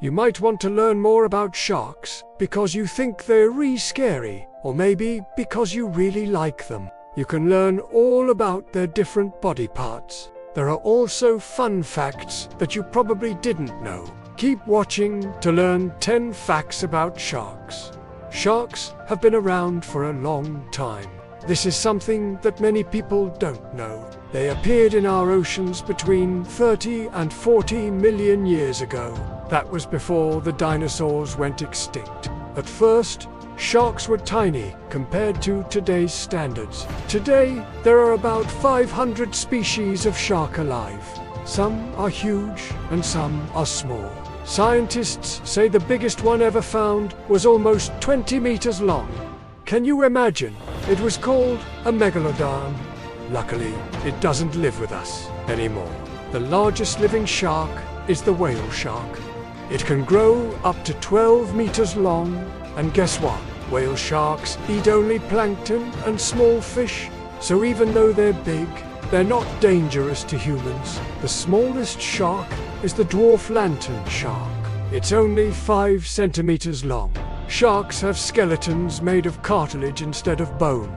You might want to learn more about sharks because you think they're really scary, or maybe because you really like them. You can learn all about their different body parts. There are also fun facts that you probably didn't know. Keep watching to learn 10 facts about sharks. Sharks have been around for a long time. This is something that many people don't know. They appeared in our oceans between 30 and 40 million years ago. That was before the dinosaurs went extinct. At first, sharks were tiny compared to today's standards. Today, there are about 500 species of shark alive. Some are huge and some are small. Scientists say the biggest one ever found was almost 20 meters long. Can you imagine? It was called a megalodon. Luckily, it doesn't live with us anymore. The largest living shark is the whale shark. It can grow up to 12 meters long, and guess what? Whale sharks eat only plankton and small fish, so even though they're big, they're not dangerous to humans. The smallest shark is the dwarf lantern shark. It's only 5 centimeters long. Sharks have skeletons made of cartilage instead of bone.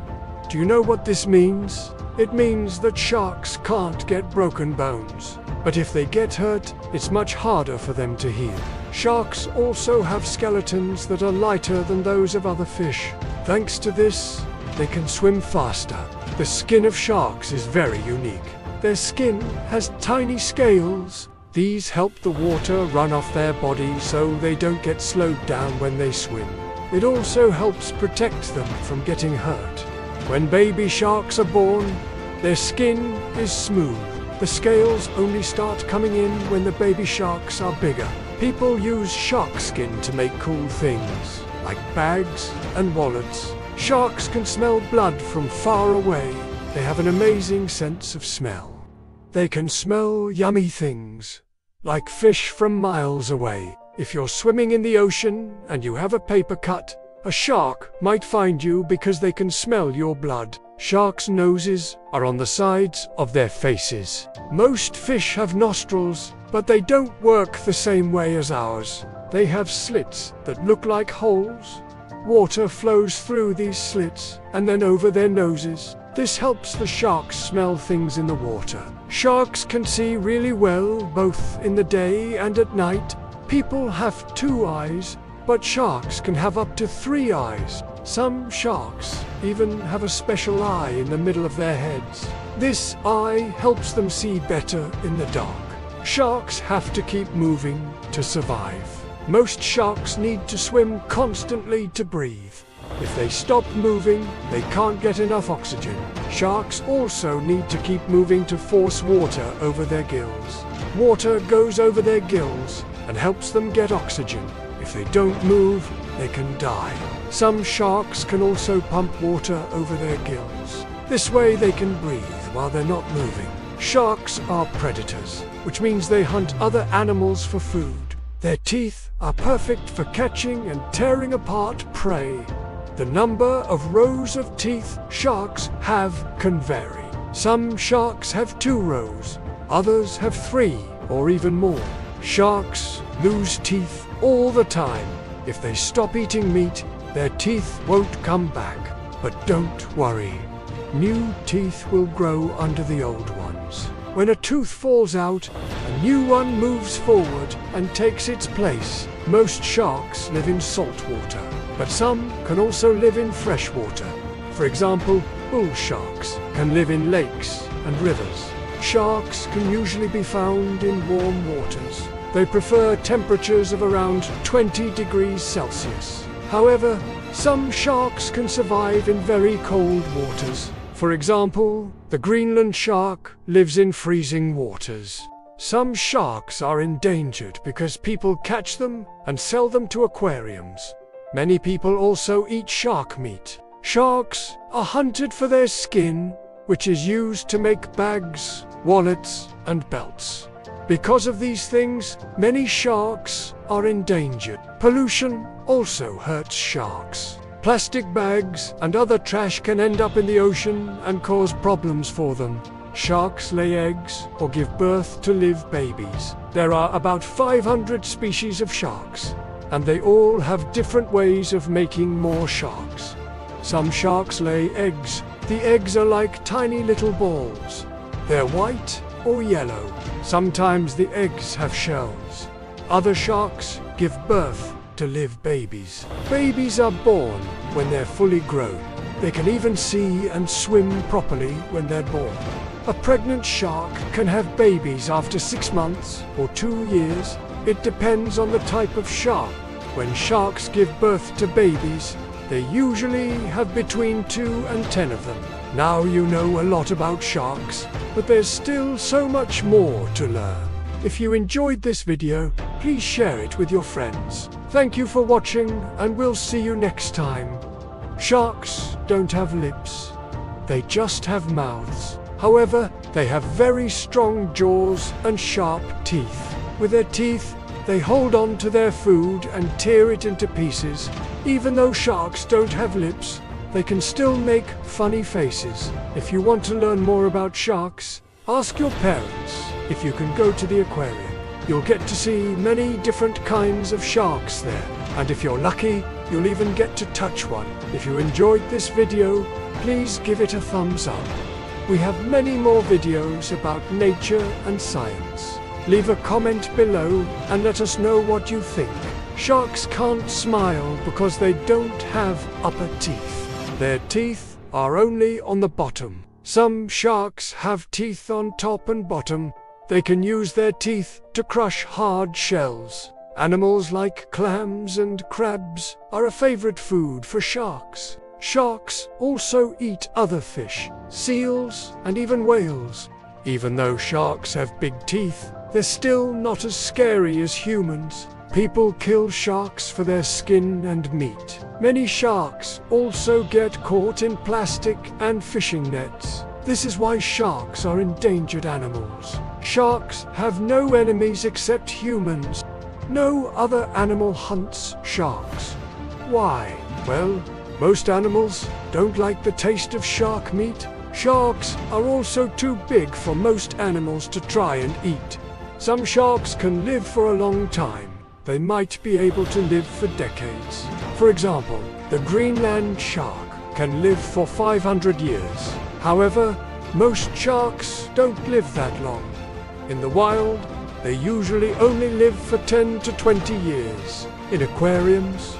Do you know what this means? It means that sharks can't get broken bones, but if they get hurt, it's much harder for them to heal. Sharks also have skeletons that are lighter than those of other fish. Thanks to this, they can swim faster. The skin of sharks is very unique. Their skin has tiny scales. These help the water run off their body so they don't get slowed down when they swim. It also helps protect them from getting hurt. When baby sharks are born, their skin is smooth. The scales only start coming in when the baby sharks are bigger. People use shark skin to make cool things, like bags and wallets. Sharks can smell blood from far away. They have an amazing sense of smell. They can smell yummy things, like fish from miles away. If you're swimming in the ocean and you have a paper cut, a shark might find you because they can smell your blood. Sharks' noses are on the sides of their faces. Most fish have nostrils, but they don't work the same way as ours. They have slits that look like holes. Water flows through these slits and then over their noses. This helps the sharks smell things in the water. Sharks can see really well, both in the day and at night. People have 2 eyes, but sharks can have up to 3 eyes. Some sharks even have a special eye in the middle of their heads. This eye helps them see better in the dark. Sharks have to keep moving to survive. Most sharks need to swim constantly to breathe. If they stop moving, they can't get enough oxygen. Sharks also need to keep moving to force water over their gills. Water goes over their gills and helps them get oxygen. If they don't move, they can die. Some sharks can also pump water over their gills. This way they can breathe while they're not moving. Sharks are predators, which means they hunt other animals for food. Their teeth are perfect for catching and tearing apart prey. The number of rows of teeth sharks have can vary. Some sharks have 2 rows, others have 3 or even more. Sharks lose teeth all the time. If they stop eating meat, their teeth won't come back. But don't worry, new teeth will grow under the old ones. When a tooth falls out, a new one moves forward and takes its place. Most sharks live in salt water, but some can also live in fresh water. For example, bull sharks can live in lakes and rivers. Sharks can usually be found in warm waters. They prefer temperatures of around 20 degrees Celsius. However, some sharks can survive in very cold waters. For example, the Greenland shark lives in freezing waters. Some sharks are endangered because people catch them and sell them to aquariums. Many people also eat shark meat. Sharks are hunted for their skin, which is used to make bags, wallets, and belts. Because of these things, many sharks are endangered. Pollution also hurts sharks. Plastic bags and other trash can end up in the ocean and cause problems for them. Sharks lay eggs or give birth to live babies. There are about 500 species of sharks, and they all have different ways of making more sharks. Some sharks lay eggs. The eggs are like tiny little balls. They're white or yellow. Sometimes the eggs have shells. Other sharks give birth to live babies. Babies are born when they're fully grown. They can even see and swim properly when they're born. A pregnant shark can have babies after 6 months or 2 years. It depends on the type of shark. When sharks give birth to babies, they usually have between 2 and 10 of them. Now you know a lot about sharks, but there's still so much more to learn. If you enjoyed this video, please share it with your friends. Thank you for watching, and we'll see you next time. Sharks don't have lips, they just have mouths. However, they have very strong jaws and sharp teeth. With their teeth, they hold on to their food and tear it into pieces. Even though sharks don't have lips, they can still make funny faces. If you want to learn more about sharks, ask your parents if you can go to the aquarium. You'll get to see many different kinds of sharks there. And if you're lucky, you'll even get to touch one. If you enjoyed this video, please give it a thumbs up. We have many more videos about nature and science. Leave a comment below and let us know what you think. Sharks can't smile because they don't have upper teeth. Their teeth are only on the bottom. Some sharks have teeth on top and bottom. They can use their teeth to crush hard shells. Animals like clams and crabs are a favorite food for sharks. Sharks also eat other fish, seals and even whales. Even though sharks have big teeth, they're still not as scary as humans. People kill sharks for their skin and meat. Many sharks also get caught in plastic and fishing nets. This is why sharks are endangered animals. Sharks have no enemies except humans. No other animal hunts sharks. Why? Well, most animals don't like the taste of shark meat. Sharks are also too big for most animals to try and eat. Some sharks can live for a long time. They might be able to live for decades. For example, the Greenland shark can live for 500 years. However, most sharks don't live that long. In the wild, they usually only live for 10 to 20 years. In aquariums,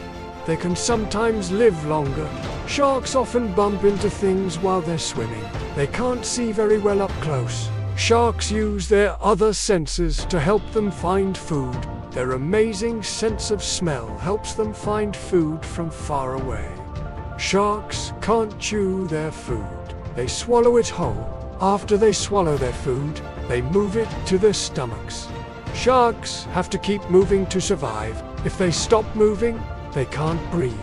they can sometimes live longer. Sharks often bump into things while they're swimming. They can't see very well up close. Sharks use their other senses to help them find food. Their amazing sense of smell helps them find food from far away. Sharks can't chew their food. They swallow it whole. After they swallow their food, they move it to their stomachs. Sharks have to keep moving to survive. If they stop moving, they can't breathe.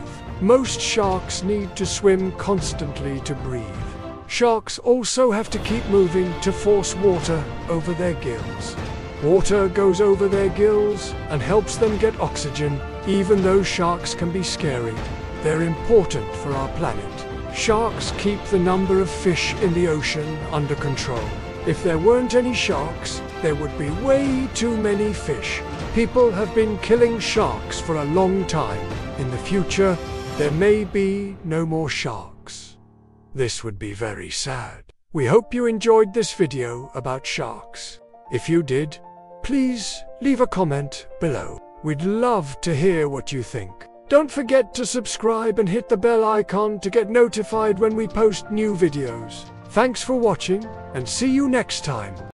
Most sharks need to swim constantly to breathe. Sharks also have to keep moving to force water over their gills. Water goes over their gills and helps them get oxygen. Even though sharks can be scary, they're important for our planet. Sharks keep the number of fish in the ocean under control. If there weren't any sharks, there would be way too many fish. People have been killing sharks for a long time. In the future, there may be no more sharks. This would be very sad. We hope you enjoyed this video about sharks. If you did, please leave a comment below. We'd love to hear what you think. Don't forget to subscribe and hit the bell icon to get notified when we post new videos. Thanks for watching, and see you next time.